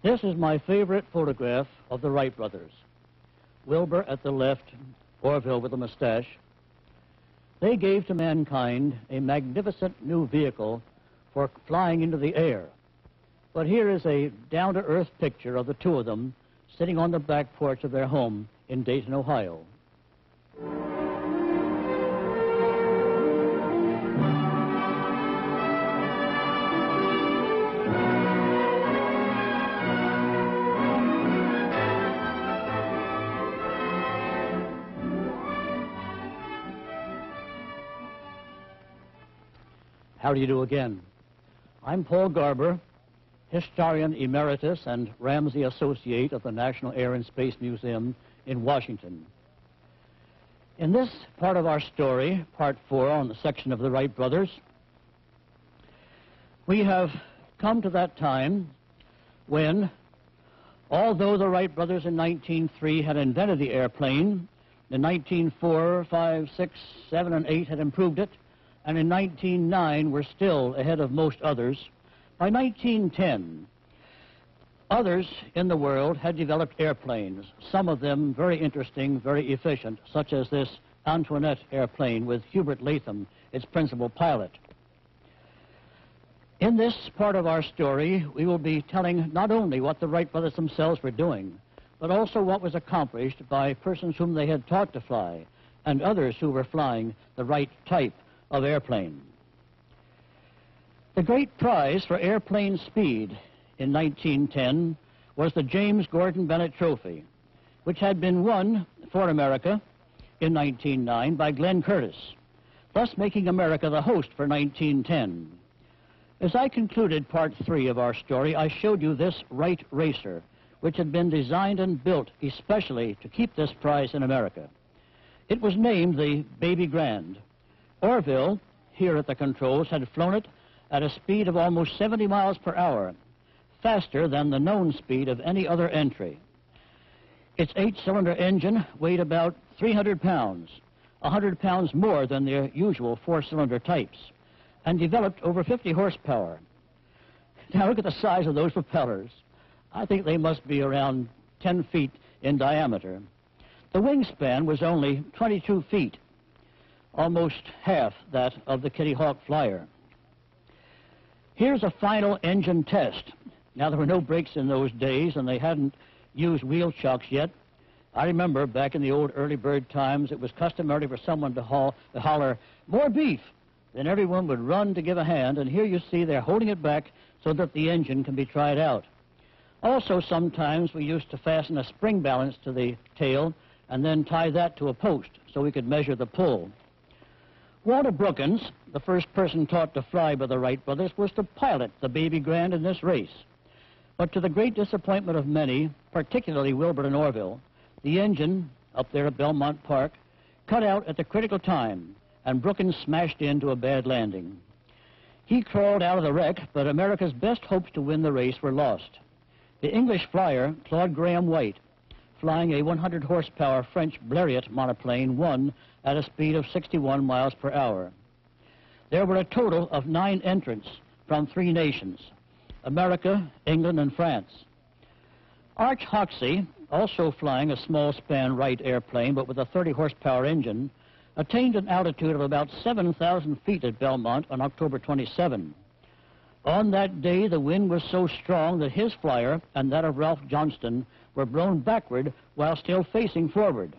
This is my favorite photograph of the Wright brothers. Wilbur at the left, Orville with a mustache. They gave to mankind a magnificent new vehicle for flying into the air. But here is a down-to-earth picture of the two of them sitting on the back porch of their home in Dayton, Ohio. How do you do again? I'm Paul Garber, historian emeritus and Ramsey Associate of the National Air and Space Museum in Washington. In this part of our story, Part 4 on the section of the Wright brothers, we have come to that time when, although the Wright brothers in 1903 had invented the airplane, in 1904, 5, 6, 7, and 8 had improved it, and in 1909 were still ahead of most others. By 1910, others in the world had developed airplanes, some of them very interesting, very efficient, such as this Antoinette airplane with Hubert Latham, its principal pilot. In this part of our story, we will be telling not only what the Wright brothers themselves were doing, but also what was accomplished by persons whom they had taught to fly, and others who were flying the Wright type of airplane. The great prize for airplane speed in 1910 was the James Gordon Bennett Trophy, which had been won for America in 1909 by Glenn Curtiss, thus making America the host for 1910. As I concluded Part 3 of our story, I showed you this Wright racer, which had been designed and built especially to keep this prize in America. It was named the Baby Grand. Orville, here at the controls, had flown it at a speed of almost 70 miles per hour, faster than the known speed of any other entry. Its 8-cylinder engine weighed about 300 pounds, 100 pounds more than their usual 4-cylinder types, and developed over 50 horsepower. Now look at the size of those propellers. I think they must be around 10 feet in diameter. The wingspan was only 22 feet, almost half that of the Kitty Hawk flyer. Here's a final engine test. Now, there were no brakes in those days, and they hadn't used wheel chocks yet. I remember back in the old early bird times, it was customary for someone to holler, "More beef!" Then everyone would run to give a hand, and here you see they're holding it back so that the engine can be tried out. Also, sometimes we used to fasten a spring balance to the tail and then tie that to a post so we could measure the pull. Walter Brookins, the first person taught to fly by the Wright brothers, was to pilot the Baby Grand in this race. But to the great disappointment of many, particularly Wilbur and Orville, the engine, up there at Belmont Park, cut out at the critical time, and Brookins smashed into a bad landing. He crawled out of the wreck, but America's best hopes to win the race were lost. The English flyer, Claude Graham White, flying a 100-horsepower French Blériot monoplane, won at a speed of 61 miles per hour. There were a total of 9 entrants from 3 nations, America, England, and France. Arch Hoxsey, also flying a small-span Wright airplane but with a 30-horsepower engine, attained an altitude of about 7,000 feet at Belmont on October 27. On that day, the wind was so strong that his flyer and that of Ralph Johnston were blown backward while still facing forward.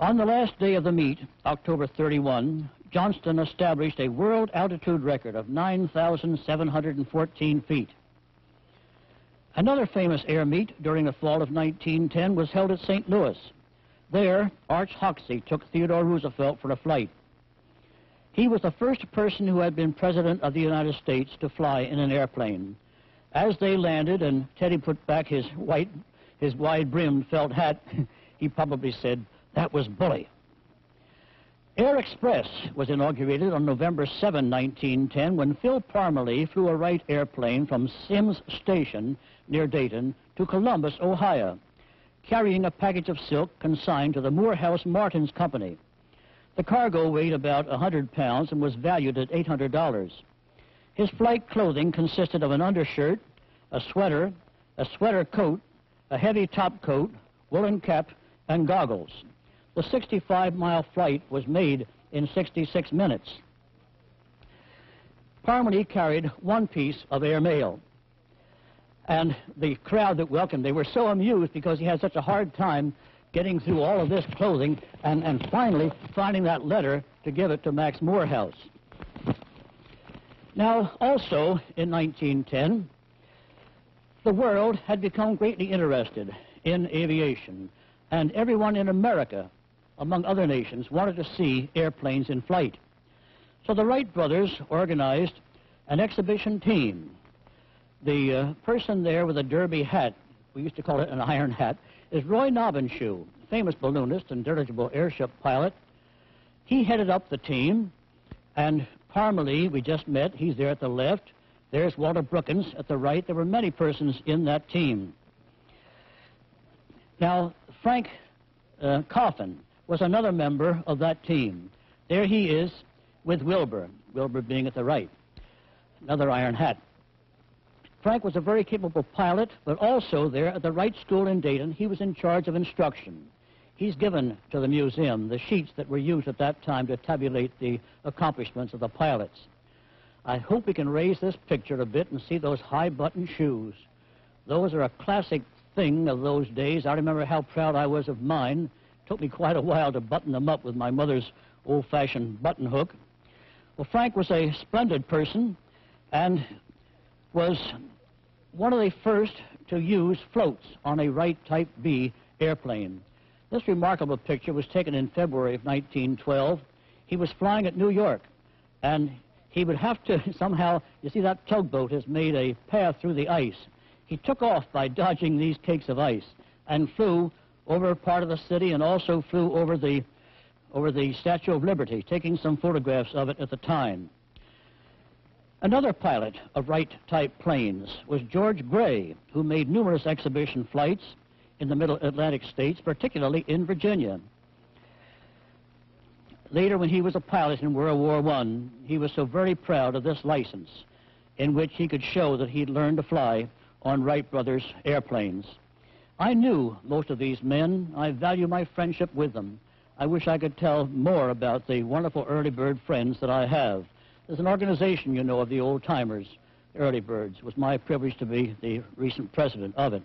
On the last day of the meet, October 31, Johnston established a world altitude record of 9,714 feet. Another famous air meet during the fall of 1910 was held at St. Louis. There, Arch Hoxsey took Theodore Roosevelt for a flight. He was the first person who had been President of the United States to fly in an airplane. As they landed and Teddy put back his wide-brimmed felt hat, he probably said, "That was bully." Air Express was inaugurated on November 7, 1910, when Phil Parmalee flew a Wright airplane from Sims Station near Dayton to Columbus, Ohio, carrying a package of silk consigned to the Morehouse Martins Company. The cargo weighed about 100 pounds and was valued at $800. His flight clothing consisted of an undershirt, a sweater, a sweater coat, a heavy top coat, woolen cap, and goggles. The 65-mile flight was made in 66 minutes. Parmalee carried one piece of air mail. And the crowd that welcomed, they were so amused because he had such a hard time getting through all of this clothing and finally finding that letter to give it to Max Morehouse. Now, also in 1910, the world had become greatly interested in aviation, and everyone in America, among other nations, wanted to see airplanes in flight. So the Wright brothers organized an exhibition team. The person there with a derby hat, we used to call it an iron hat, is Roy Knobinshu, famous balloonist and dirigible airship pilot. He headed up the team, and Parmalee, we just met, he's there at the left. There's Walter Brookins at the right. There were many persons in that team. Now, Frank Coffin was another member of that team. There he is with Wilbur, Wilbur being at the right, another iron hat. Frank was a very capable pilot, but also there at the Wright School in Dayton, he was in charge of instruction. He's given to the museum the sheets that were used at that time to tabulate the accomplishments of the pilots. I hope we can raise this picture a bit and see those high-button shoes. Those are a classic thing of those days. I remember how proud I was of mine. It took me quite a while to button them up with my mother's old-fashioned button hook. Well, Frank was a splendid person and was one of the first to use floats on a Wright Type B airplane. This remarkable picture was taken in February of 1912. He was flying at New York, and he would have to somehow, you see that tugboat has made a path through the ice. He took off by dodging these cakes of ice and flew over part of the city and also flew over the Statue of Liberty, taking some photographs of it at the time. Another pilot of Wright-type planes was George Gray, who made numerous exhibition flights in the Middle Atlantic states, particularly in Virginia. Later, when he was a pilot in World War I, he was so very proud of this license in which he could show that he'd learned to fly on Wright Brothers airplanes. I knew most of these men. I value my friendship with them. I wish I could tell more about the wonderful early bird friends that I have. There's an organization, you know, of the old-timers, Early Birds. It was my privilege to be the recent president of it.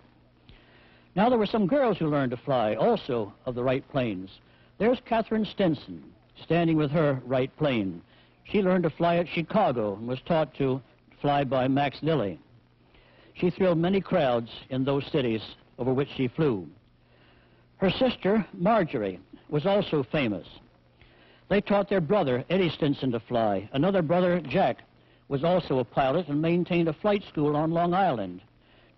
Now, there were some girls who learned to fly, also of the Wright planes. There's Catherine Stinson, standing with her Wright plane. She learned to fly at Chicago and was taught to fly by Max Lilly. She thrilled many crowds in those cities over which she flew. Her sister, Marjorie, was also famous. They taught their brother, Eddie Stinson, to fly. Another brother, Jack, was also a pilot and maintained a flight school on Long Island.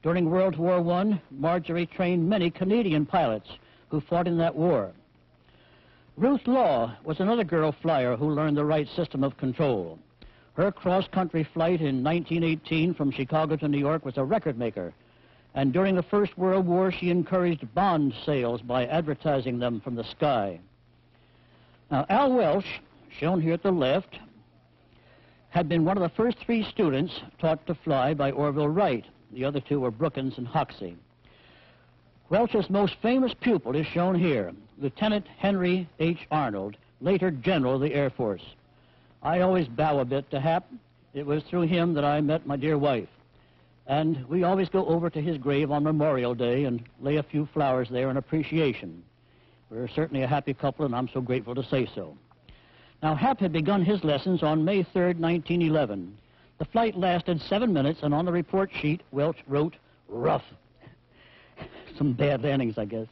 During World War I, Marjorie trained many Canadian pilots who fought in that war. Ruth Law was another girl flyer who learned the Wright system of control. Her cross-country flight in 1918 from Chicago to New York was a record maker. And during the First World War, she encouraged bond sales by advertising them from the sky. Now, Al Welsh, shown here at the left, had been one of the first three students taught to fly by Orville Wright. The other two were Brookins and Hoxsey. Welsh's most famous pupil is shown here, Lieutenant Henry H. Arnold, later General of the Air Force. I always bow a bit to Hap. It was through him that I met my dear wife. And we always go over to his grave on Memorial Day and lay a few flowers there in appreciation. We're certainly a happy couple, and I'm so grateful to say so. Now, Hap had begun his lessons on May 3rd, 1911. The flight lasted 7 minutes, and on the report sheet, Welch wrote, rough. Some bad landings, I guess.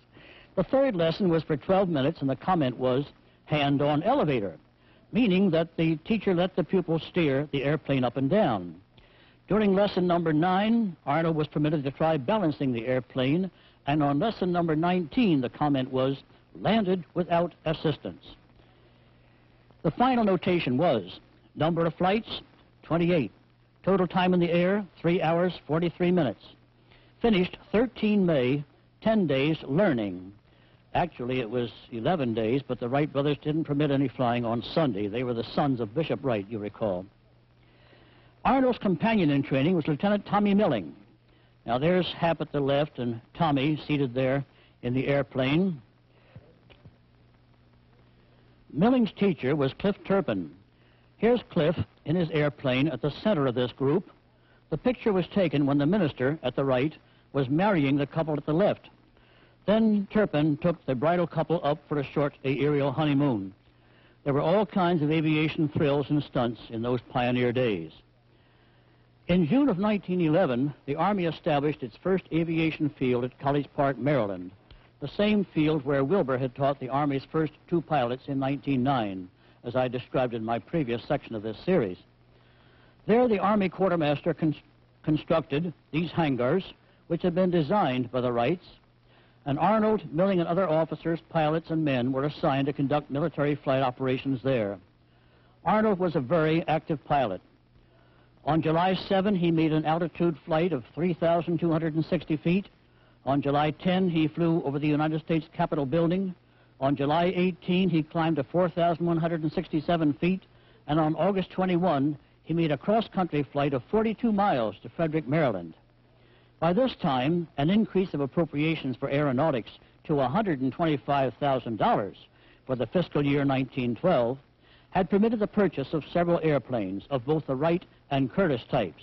The third lesson was for 12 minutes, and the comment was, hand on elevator, meaning that the teacher let the pupil steer the airplane up and down. During lesson number 9, Arnold was permitted to try balancing the airplane, and on lesson number 19, the comment was, landed without assistance. The final notation was number of flights, 28. Total time in the air, 3 hours, 43 minutes. Finished 13 May, 10 days learning. Actually, it was 11 days, but the Wright brothers didn't permit any flying on Sunday. They were the sons of Bishop Wright, you recall. Arnold's companion in training was Lieutenant Tommy Milling. Now there's Hap at the left and Tommy seated there in the airplane. Milling's teacher was Cliff Turpin. Here's Cliff in his airplane at the center of this group. The picture was taken when the minister at the right was marrying the couple at the left. Then Turpin took the bridal couple up for a short aerial honeymoon. There were all kinds of aviation thrills and stunts in those pioneer days. In June of 1911, the Army established its first aviation field at College Park, Maryland, the same field where Wilbur had taught the Army's first two pilots in 1909, as I described in my previous section of this series. There, the Army quartermaster constructed these hangars, which had been designed by the Wrights, and Arnold, Milling, and other officers, pilots, and men were assigned to conduct military flight operations there. Arnold was a very active pilot. On July 7, he made an altitude flight of 3,260 feet. On July 10, he flew over the United States Capitol building. On July 18, he climbed to 4,167 feet. And on August 21, he made a cross-country flight of 42 miles to Frederick, Maryland. By this time, an increase of appropriations for aeronautics to $125,000 for the fiscal year 1912 had permitted the purchase of several airplanes of both the Wright and Curtiss types.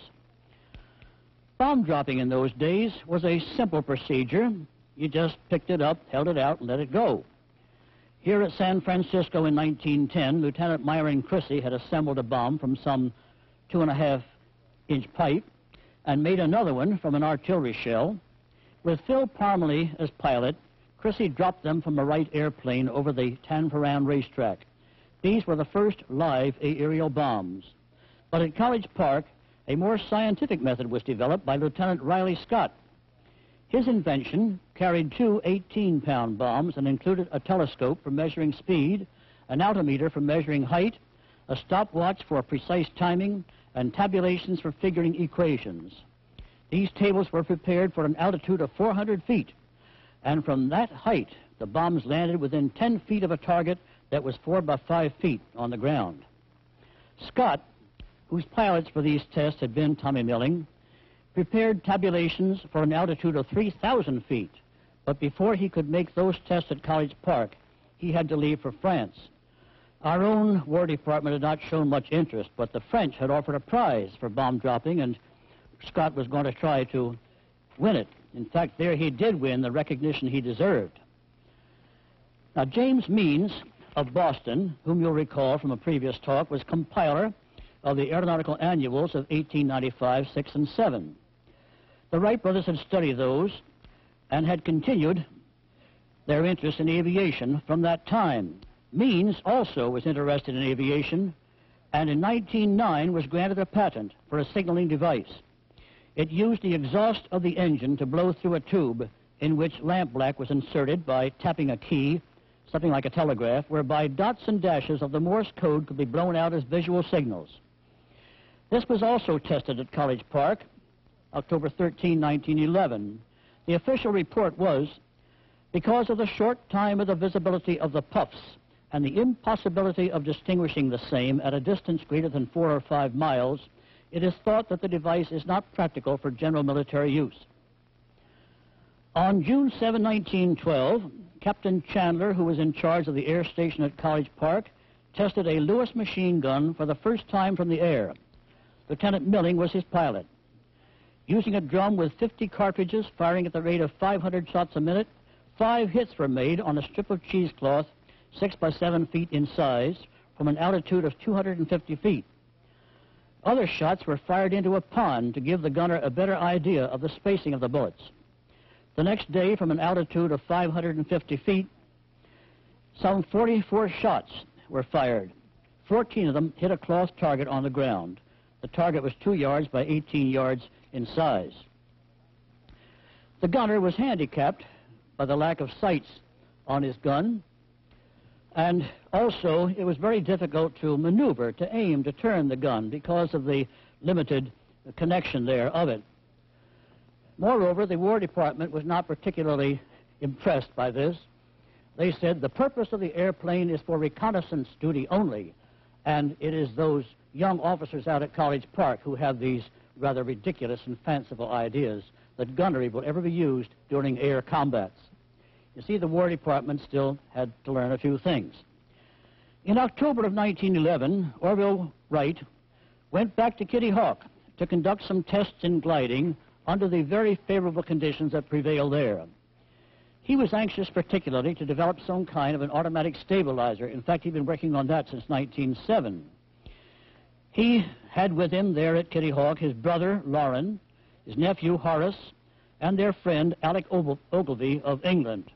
Bomb dropping in those days was a simple procedure. You just picked it up, held it out, and let it go. Here at San Francisco in 1910, Lieutenant Myron Crissey had assembled a bomb from some 2.5-inch pipe and made another one from an artillery shell. With Phil Parmalee as pilot, Crissey dropped them from a Wright airplane over the Tanforan racetrack. These were the first live aerial bombs. But at College Park, a more scientific method was developed by Lieutenant Riley Scott. His invention carried two 18-pound bombs and included a telescope for measuring speed, an altimeter for measuring height, a stopwatch for precise timing, and tabulations for figuring equations. These tables were prepared for an altitude of 400 feet, and from that height, the bombs landed within 10 feet of a target that was 4 by 5 feet on the ground. Scott, whose pilots for these tests had been Tommy Milling, prepared tabulations for an altitude of 3,000 feet, but before he could make those tests at College Park, he had to leave for France. Our own War Department had not shown much interest, but the French had offered a prize for bomb dropping, and Scott was going to try to win it. In fact, there he did win the recognition he deserved. Now, James Means of Boston, whom you'll recall from a previous talk, was compiler of the aeronautical annuals of 1895, 6, and 7. The Wright brothers had studied those and had continued their interest in aviation from that time. Means also was interested in aviation, and in 1909 was granted a patent for a signaling device. It used the exhaust of the engine to blow through a tube in which lampblack was inserted by tapping a key, something like a telegraph, whereby dots and dashes of the Morse code could be blown out as visual signals. This was also tested at College Park, October 13, 1911. The official report was, because of the short time of the visibility of the puffs, and the impossibility of distinguishing the same at a distance greater than 4 or 5 miles, it is thought that the device is not practical for general military use. On June 7, 1912, Captain Chandler, who was in charge of the air station at College Park, tested a Lewis machine gun for the first time from the air. Lieutenant Milling was his pilot. Using a drum with 50 cartridges firing at the rate of 500 shots a minute, 5 hits were made on a strip of cheesecloth 6 by 7 feet in size from an altitude of 250 feet. Other shots were fired into a pond to give the gunner a better idea of the spacing of the bullets. The next day, from an altitude of 550 feet, some 44 shots were fired. 14 of them hit a cloth target on the ground. The target was 2 yards by 18 yards in size. The gunner was handicapped by the lack of sights on his gun, and also it was very difficult to maneuver, to aim, to turn the gun because of the limited connection there of it. Moreover, the War Department was not particularly impressed by this. They said the purpose of the airplane is for reconnaissance duty only, and it is those young officers out at College Park who have these rather ridiculous and fanciful ideas that gunnery would ever be used during air combats. You see, the War Department still had to learn a few things. In October of 1911, Orville Wright went back to Kitty Hawk to conduct some tests in gliding under the very favorable conditions that prevail there. He was anxious particularly to develop some kind of an automatic stabilizer. In fact, he'd been working on that since 1907. He had with him there at Kitty Hawk his brother, Lauren, his nephew, Horace, and their friend, Alec Ogilvie of England.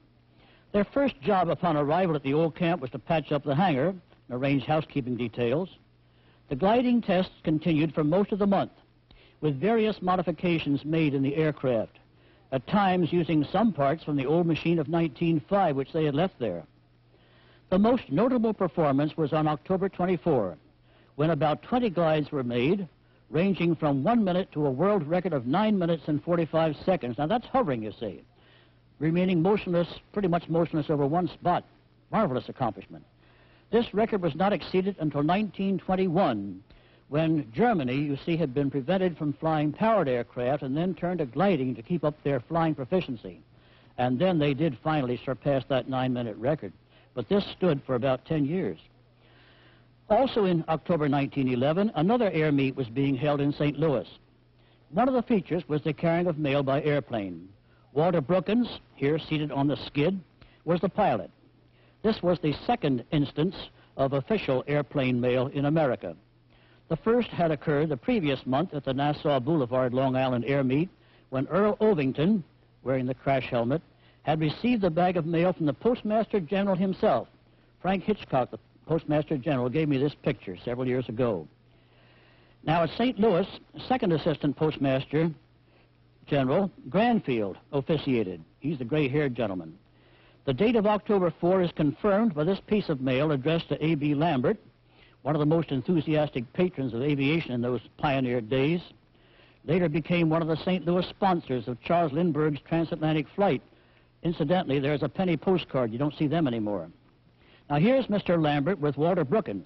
Their first job upon arrival at the old camp was to patch up the hangar and arrange housekeeping details. The gliding tests continued for most of the month, with various modifications made in the aircraft, at times using some parts from the old machine of 1905, which they had left there. The most notable performance was on October 24, when about 20 glides were made, ranging from 1 minute to a world record of 9 minutes and 45 seconds. Now that's hovering, you see, remaining motionless, pretty much motionless over one spot. Marvelous accomplishment. This record was not exceeded until 1921, when Germany, you see, had been prevented from flying powered aircraft and then turned to gliding to keep up their flying proficiency. And then they did finally surpass that 9-minute record. But this stood for about 10 years. Also in October 1911, another air meet was being held in St. Louis. One of the features was the carrying of mail by airplane. Walter Brookins, here seated on the skid, was the pilot. This was the second instance of official airplane mail in America. The first had occurred the previous month at the Nassau Boulevard Long Island Air Meet, when Earl Ovington, wearing the crash helmet, had received a bag of mail from the Postmaster General himself. Frank Hitchcock, the Postmaster General, gave me this picture several years ago. Now at St. Louis, Second Assistant Postmaster General Granfield officiated. He's the gray-haired gentleman. The date of October 4 is confirmed by this piece of mail addressed to A.B. Lambert, one of the most enthusiastic patrons of aviation in those pioneer days. Later became one of the St. Louis sponsors of Charles Lindbergh's transatlantic flight. Incidentally, there's a penny postcard. You don't see them anymore. Now here's Mr. Lambert with Walter Brookins.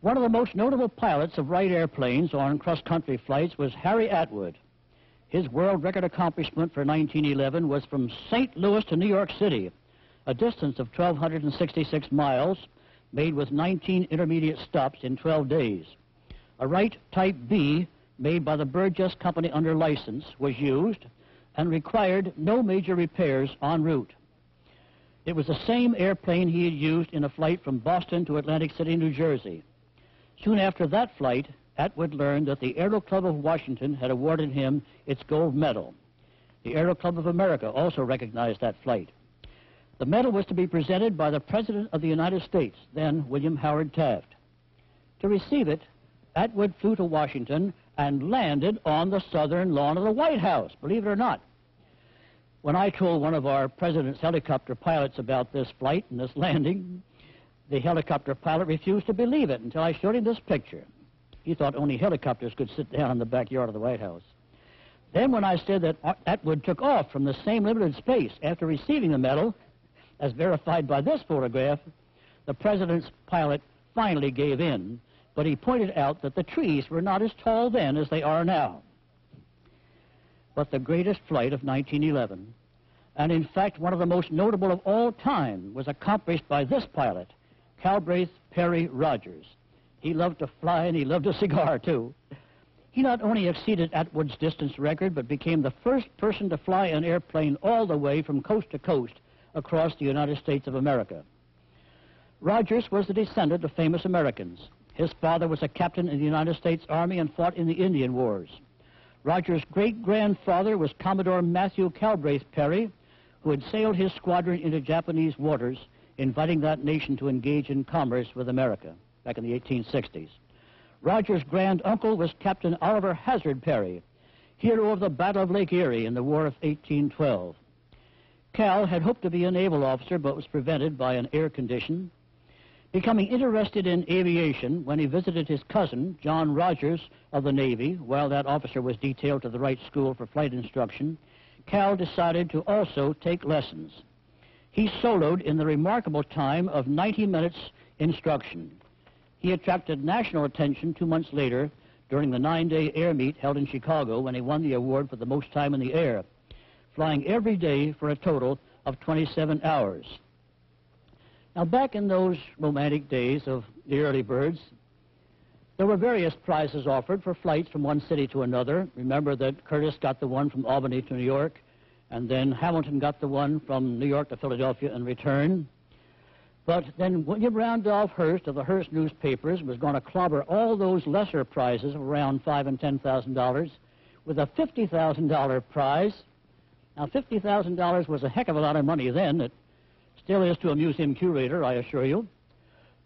One of the most notable pilots of Wright airplanes on cross-country flights was Harry Atwood. His world record accomplishment for 1911 was from St. Louis to New York City, a distance of 1,266 miles, made with 19 intermediate stops in 12 days. A Wright Type B, made by the Burgess Company under license, was used and required no major repairs en route. It was the same airplane he had used in a flight from Boston to Atlantic City, New Jersey. Soon after that flight, Atwood learned that the Aero Club of Washington had awarded him its gold medal. The Aero Club of America also recognized that flight. The medal was to be presented by the President of the United States, then William Howard Taft. To receive it, Atwood flew to Washington and landed on the southern lawn of the White House, believe it or not. When I told one of our president's helicopter pilots about this flight and this landing, the helicopter pilot refused to believe it until I showed him this picture. He thought only helicopters could sit down in the backyard of the White House. Then when I said that Atwood took off from the same limited space after receiving the medal, as verified by this photograph, the president's pilot finally gave in, but he pointed out that the trees were not as tall then as they are now. But the greatest flight of 1911, and in fact one of the most notable of all time, was accomplished by this pilot, Calbraith Perry Rogers. He loved to fly and he loved a cigar too. He not only exceeded Atwood's distance record, but became the first person to fly an airplane all the way from coast to coast across the United States of America. Rogers was the descendant of famous Americans. His father was a captain in the United States Army and fought in the Indian Wars. Rogers' great-grandfather was Commodore Matthew Calbraith Perry, who had sailed his squadron into Japanese waters, inviting that nation to engage in commerce with America back in the 1860s. Rogers' granduncle was Captain Oliver Hazard Perry, hero of the Battle of Lake Erie in the War of 1812. Cal had hoped to be a naval officer, but was prevented by an air condition. Becoming interested in aviation when he visited his cousin, John Rogers of the Navy, while that officer was detailed to the Wright School for flight instruction, Cal decided to also take lessons. He soloed in the remarkable time of 90 minutes instruction. He attracted national attention 2 months later during the 9-day air meet held in Chicago when he won the award for the most time in the air, flying every day for a total of 27 hours. Now, back in those romantic days of the early birds, there were various prizes offered for flights from one city to another. Remember that Curtiss got the one from Albany to New York, and then Hamilton got the one from New York to Philadelphia in return. But then William Randolph Hearst of the Hearst newspapers was going to clobber all those lesser prizes of around $5,000 and $10,000 with a $50,000 prize. Now, $50,000 was a heck of a lot of money then. It still is to a museum curator, I assure you.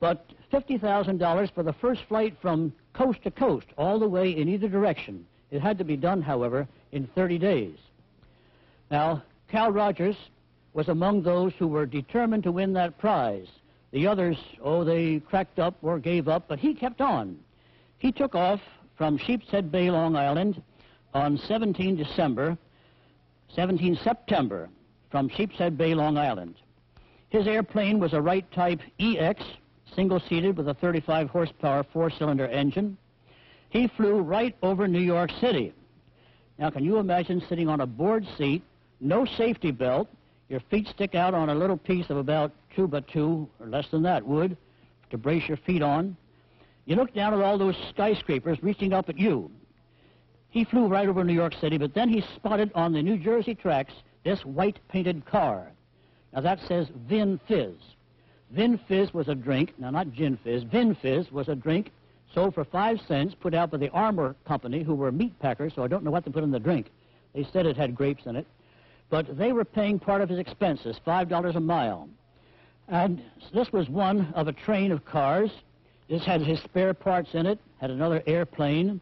But $50,000 for the first flight from coast to coast, all the way in either direction. It had to be done, however, in 30 days. Now, Cal Rogers was among those who were determined to win that prize. The others, oh, they cracked up or gave up, but he kept on. He took off from Sheep's Head Bay, Long Island, on 17 September, from Sheep's Head Bay, Long Island. His airplane was a Wright Type EX, single-seated with a 35-horsepower four-cylinder engine. He flew right over New York City. Now, can you imagine sitting on a board seat, no safety belt, your feet stick out on a little piece of about 2 by 2, or less than that, wood, to brace your feet on. You look down at all those skyscrapers reaching up at you. He flew right over New York City, but then he spotted on the New Jersey tracks this white-painted car. Now, that says Vin Fizz. Vin Fizz was a drink, now not Gin Fizz, Vin Fizz was a drink sold for 5 cents, put out by the Armour Company, who were meat packers, so I don't know what they put in the drink. They said it had grapes in it, but they were paying part of his expenses, $5 a mile. And this was one of a train of cars. This had his spare parts in it, had another airplane,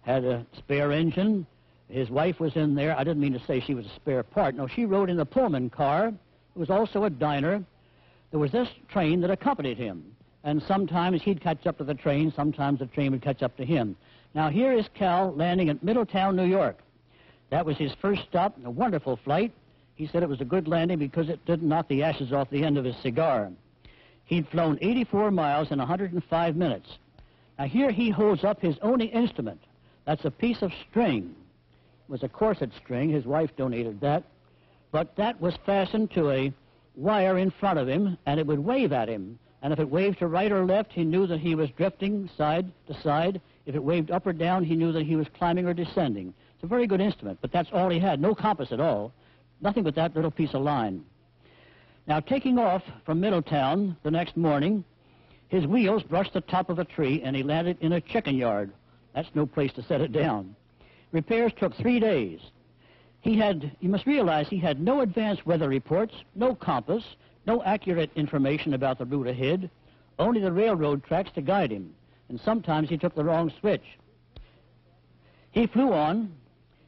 had a spare engine. His wife was in there. I didn't mean to say she was a spare part. No, she rode in the Pullman car. It was also a diner. There was this train that accompanied him, and sometimes he'd catch up to the train, sometimes the train would catch up to him. Now, here is Cal landing at Middletown, New York. That was his first stop, a wonderful flight. He said it was a good landing because it didn't knock the ashes off the end of his cigar. He'd flown 84 miles in 105 minutes. Now, here he holds up his only instrument. That's a piece of string. It was a corset string. His wife donated that. But that was fastened to a wire in front of him, and it would wave at him. And if it waved to right or left, he knew that he was drifting side to side. If it waved up or down, he knew that he was climbing or descending. It's a very good instrument, but that's all he had. No compass at all. Nothing but that little piece of line. Now, taking off from Middletown the next morning, his wheels brushed the top of a tree, and he landed in a chicken yard. That's no place to set it down. Repairs took 3 days. He had, you must realize, he had no advanced weather reports, no compass, no accurate information about the route ahead, only the railroad tracks to guide him, and sometimes he took the wrong switch. He flew on.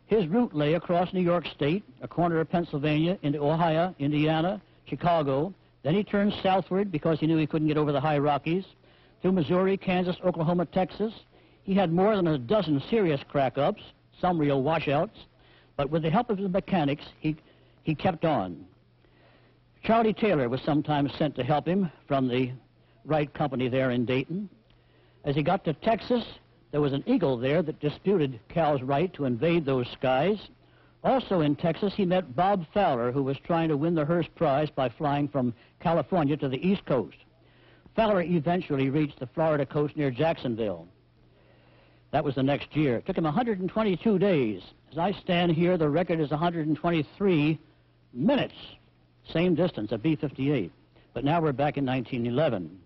His route lay across New York State, a corner of Pennsylvania, into Ohio, Indiana, Chicago. Then he turned southward because he knew he couldn't get over the high Rockies, through Missouri, Kansas, Oklahoma, Texas. He had more than a dozen serious crack-ups, some real washouts. But with the help of his mechanics, he kept on. Charlie Taylor was sometimes sent to help him from the Wright Company there in Dayton. As he got to Texas, there was an eagle there that disputed Cal's right to invade those skies. Also in Texas, he met Bob Fowler, who was trying to win the Hearst Prize by flying from California to the East Coast. Fowler eventually reached the Florida coast near Jacksonville. That was the next year. It took him 122 days. As I stand here, the record is 123 minutes, same distance, a B-58. But now we're back in 1911.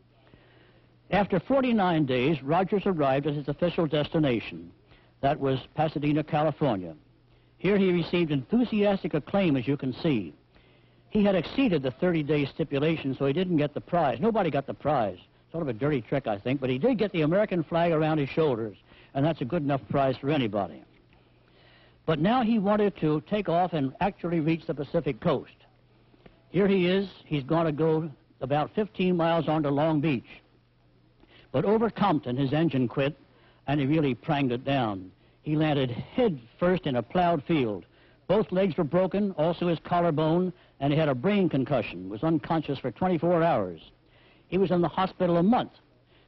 After 49 days, Rogers arrived at his official destination. That was Pasadena, California. Here he received enthusiastic acclaim, as you can see. He had exceeded the 30-day stipulation, so he didn't get the prize. Nobody got the prize. Sort of a dirty trick, I think, but he did get the American flag around his shoulders, and that's a good enough prize for anybody. But now he wanted to take off and actually reach the Pacific coast. Here he is. He's going to go about 15 miles onto Long Beach. But over Compton, his engine quit, and he really pranged it down. He landed head first in a plowed field. Both legs were broken, also his collarbone, and he had a brain concussion, was unconscious for 24 hours. He was in the hospital a month.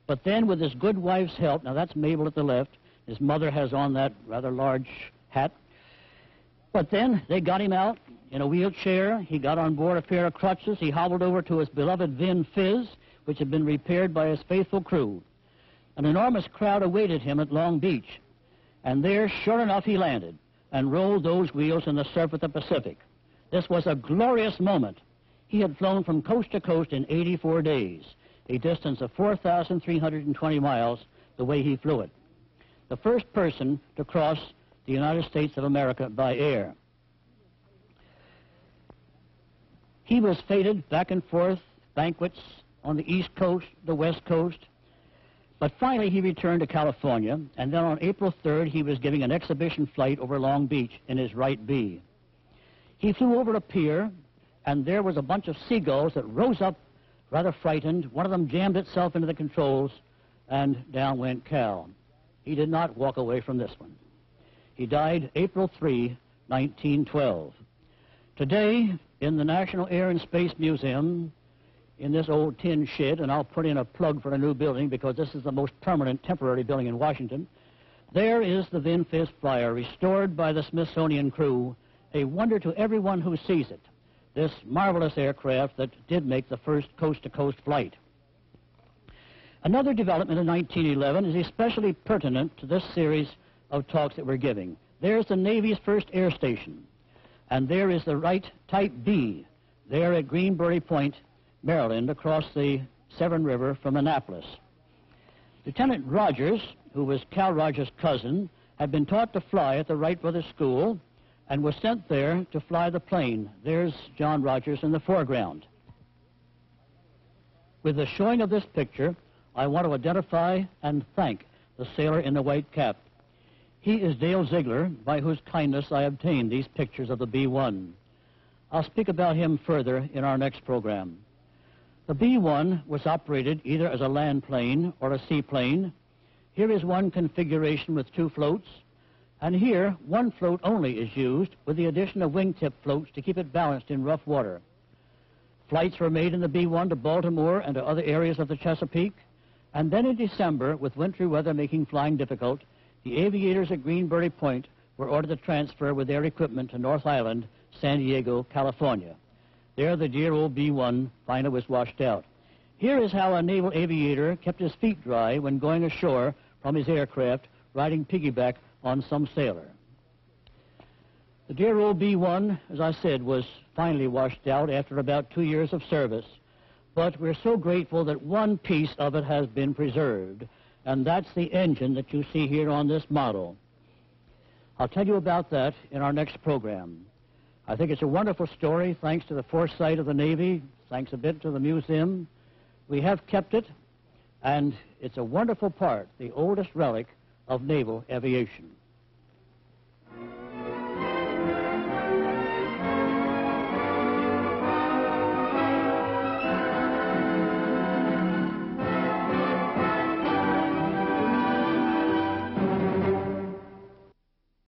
But then, with his good wife's help, now that's Mabel at the left, His mother has on that rather large hat. But then they got him out in a wheelchair. He got on board a pair of crutches. He hobbled over to his beloved Vin Fizz, which had been repaired by his faithful crew. An enormous crowd awaited him at Long Beach. And there, sure enough, he landed and rolled those wheels in the surf of the Pacific. This was a glorious moment. He had flown from coast to coast in 84 days, a distance of 4,320 miles the way he flew it. The first person to cross the United States of America by air. He was feted back and forth, banquets on the East Coast, the West Coast, but finally he returned to California, and then on April 3rd he was giving an exhibition flight over Long Beach in his Wright B. He flew over a pier, and there was a bunch of seagulls that rose up rather frightened. One of them jammed itself into the controls, and down went Cal. He did not walk away from this one. He died April 3, 1912. Today, in the National Air and Space Museum, in this old tin shed, and I'll put in a plug for a new building because this is the most permanent temporary building in Washington, there is the Vin Fizz flyer, restored by the Smithsonian crew, a wonder to everyone who sees it, this marvelous aircraft that did make the first coast-to-coast flight. Another development in 1911 is especially pertinent to this series of talks that we're giving. There's the Navy's first air station, and there is the Wright Type B, there at Greenberry Point, Maryland, across the Severn River from Annapolis. Lieutenant Rogers, who was Cal Rogers' cousin, had been taught to fly at the Wright Brothers School and was sent there to fly the plane. There's John Rogers in the foreground. With the showing of this picture, I want to identify and thank the sailor in the white cap. He is Dale Ziegler, by whose kindness I obtained these pictures of the B-1. I'll speak about him further in our next program. The B-1 was operated either as a land plane or a seaplane. Here is one configuration with two floats, and here one float only is used with the addition of wingtip floats to keep it balanced in rough water. Flights were made in the B-1 to Baltimore and to other areas of the Chesapeake, and then in December, with wintry weather making flying difficult, the aviators at Greenberry Point were ordered to transfer with their equipment to North Island, San Diego, California. There, the dear old B-1 finally was washed out. Here is how a naval aviator kept his feet dry when going ashore from his aircraft, riding piggyback on some sailor. The dear old B-1, as I said, was finally washed out after about 2 years of service, but we're so grateful that one piece of it has been preserved, and that's the engine that you see here on this model. I'll tell you about that in our next program. I think it's a wonderful story, thanks to the foresight of the Navy, thanks a bit to the museum. We have kept it, and it's a wonderful part, the oldest relic of naval aviation.